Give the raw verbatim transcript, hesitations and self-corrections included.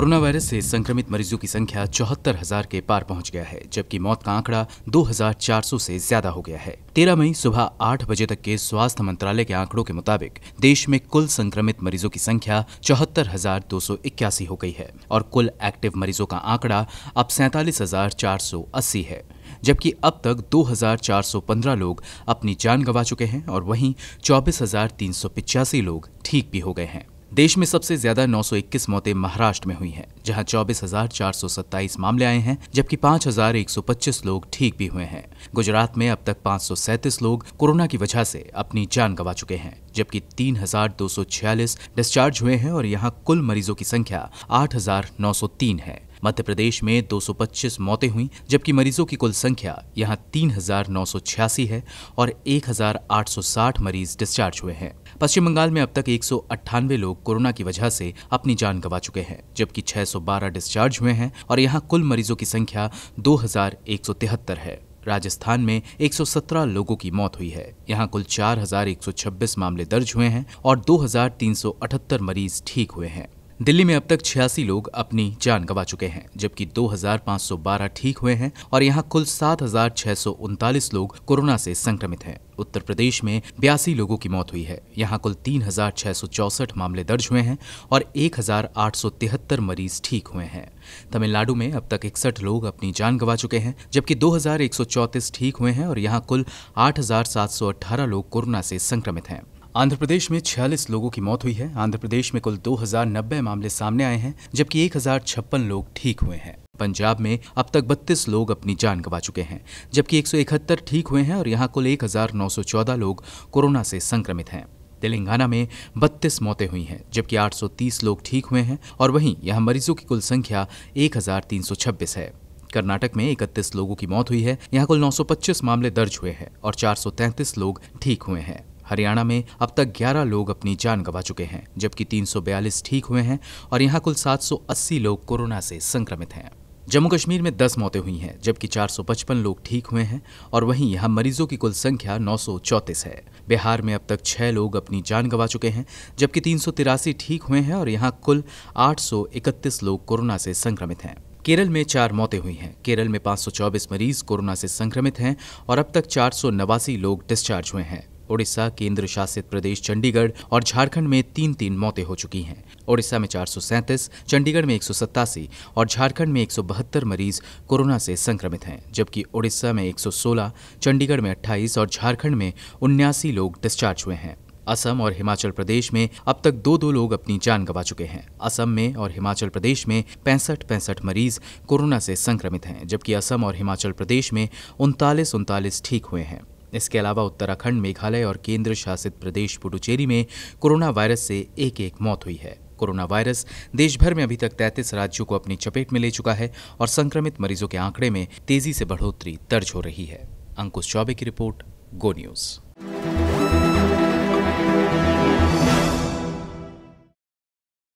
Corona virus से संक्रमित मरीजों की संख्या चौहत्तर हजार के पार पहुंच गया है, जबकि मौत का आंकड़ा दो हजार चार सौ से ज्यादा हो गया है। तेरह मई सुबह आठ बजे तक के स्वास्थ्य मंत्रालय के आंकड़ों के मुताबिक देश में कुल संक्रमित मरीजों की संख्या चौहत्तर हजार दो सौ इक्यासी हो गई है और कुल एक्टिव मरीजों का आंकड़ा अब सैंतालीस हजार चार सौ अस्सी है, जबकि अब तक दो हजार चार सौ पंद्रह लोग अपनी जान गंवा चुके हैं और वहीं चौबीस हजार तीन सौ पचासी लोग ठीक भी हो गए हैं। देश में सबसे ज्यादा नौ सौ इक्कीस मौतें महाराष्ट्र में हुई हैं, जहां चौबीस हजार चार सौ सत्ताईस मामले आए हैं, जबकि पाँच हजार एक सौ पच्चीस लोग ठीक भी हुए हैं। गुजरात में अब तक पाँच सौ सैंतीस लोग कोरोना की वजह से अपनी जान गंवा चुके हैं, जबकि तीन हजार दो सौ छियालीस डिस्चार्ज हुए हैं और यहां कुल मरीजों की संख्या आठ हजार नौ सौ तीन है। मध्य प्रदेश में दो सौ पच्चीस मौतें हुई, जबकि मरीजों की कुल संख्या यहां तीन हजार नौ सौ छियासी है और एक हजार आठ सौ साठ मरीज डिस्चार्ज हुए हैं। पश्चिम बंगाल में अब तक एक सौ अट्ठानवे लोग कोरोना की वजह से अपनी जान गंवा चुके हैं, जबकि छह सौ बारह डिस्चार्ज हुए हैं और यहां कुल मरीजों की संख्या दो हजार एक सौ तिहत्तर है। राजस्थान में एक सौ सत्रह लोगों की मौत हुई है, यहां कुल चार हजार एक सौ छब्बीस मामले दर्ज हुए हैं और दो हजार तीन सौ अठहत्तर मरीज ठीक हुए हैं। दिल्ली में अब तक छियासी लोग अपनी जान गंवा चुके हैं, जबकि दो हजार पाँच सौ बारह ठीक हुए हैं और यहां कुल सात हजार छह सौ उनतालीस लोग कोरोना से संक्रमित हैं। उत्तर प्रदेश में बयासी लोगों की मौत हुई है, यहां कुल तीन हजार छह सौ चौंसठ मामले दर्ज हुए हैं और एक हजार आठ सौ तिहत्तर मरीज ठीक हुए हैं। तमिलनाडु में अब तक इकसठ लोग अपनी जान गंवा चुके हैं, जबकि दो हजार एक सौ चौंतीस ठीक हुए हैं और यहां कुल आठ हजार सात सौ अठारह लोग कोरोना से संक्रमित हैं। आंध्र प्रदेश में छियालीस लोगों की मौत हुई है। आंध्र प्रदेश में कुल दो हजार नब्बे मामले सामने आए हैं, जबकि एक हजार छप्पन लोग ठीक हुए हैं। पंजाब में अब तक बत्तीस लोग अपनी जान गंवा चुके हैं, जबकि एक सौ इकहत्तर ठीक हुए हैं और यहां कुल एक हजार नौ सौ चौदह लोग कोरोना से संक्रमित हैं। तेलंगाना में बत्तीस मौतें हुई हैं, जबकि आठ सौ तीस लोग ठीक हुए हैं और वहीं यहां मरीजों की कुल संख्या एक हजार तीन सौ छब्बीस है। कर्नाटक में इकतीस लोगों की मौत हुई है, यहाँ कुल नौ सौ पच्चीस मामले दर्ज हुए हैं और चार सौ तैंतीस लोग ठीक हुए हैं। हरियाणा में अब तक ग्यारह लोग अपनी जान गंवा चुके हैं, जबकि तीन सौ बयालीस ठीक हुए हैं और यहां कुल सात सौ अस्सी लोग कोरोना से संक्रमित हैं। जम्मू कश्मीर में दस मौतें हुई हैं, जबकि चार सौ पचपन लोग ठीक हुए हैं और वहीं यहां मरीजों की कुल संख्या नौ सौ चौंतीस है। बिहार में अब तक छह लोग अपनी जान गंवा चुके हैं, जबकि तीन सौ तिरासी ठीक हुए हैं और यहां कुल आठ सौ इकतीस लोग कोरोना से संक्रमित हैं। केरल में चार मौतें हुई हैं। केरल में पाँच सौ चौबीस मरीज कोरोना से संक्रमित हैं और अब तक चार सौ नवासी लोग डिस्चार्ज हुए हैं। ओडिशा, केंद्र शासित प्रदेश चंडीगढ़ और झारखंड में तीन तीन मौतें हो चुकी हैं। ओडिशा में चार सौ सैंतीस, चंडीगढ़ में एक सौ सत्तासी और झारखंड में एक सौ बहत्तर मरीज कोरोना से संक्रमित हैं, जबकि ओडिशा में एक सौ सोलह, चंडीगढ़ में अट्ठाईस और झारखंड में उन्यासी लोग डिस्चार्ज हुए हैं। असम और हिमाचल प्रदेश में अब तक दो दो लोग अपनी जान गंवा चुके हैं। असम में और हिमाचल प्रदेश में पैंसठ पैंसठ मरीज कोरोना से संक्रमित हैं, जबकि असम और हिमाचल प्रदेश में उनतालीस उनतालीस ठीक हुए हैं। इसके अलावा उत्तराखंड, मेघालय और केंद्र शासित प्रदेश पुडुचेरी में कोरोना वायरस से एक एक मौत हुई है। कोरोना वायरस देश भर में अभी तक तैंतीस राज्यों को अपनी चपेट में ले चुका है और संक्रमित मरीजों के आंकड़े में तेजी से बढ़ोतरी दर्ज हो रही है। अंकुश चौबे की रिपोर्ट, गो न्यूज़।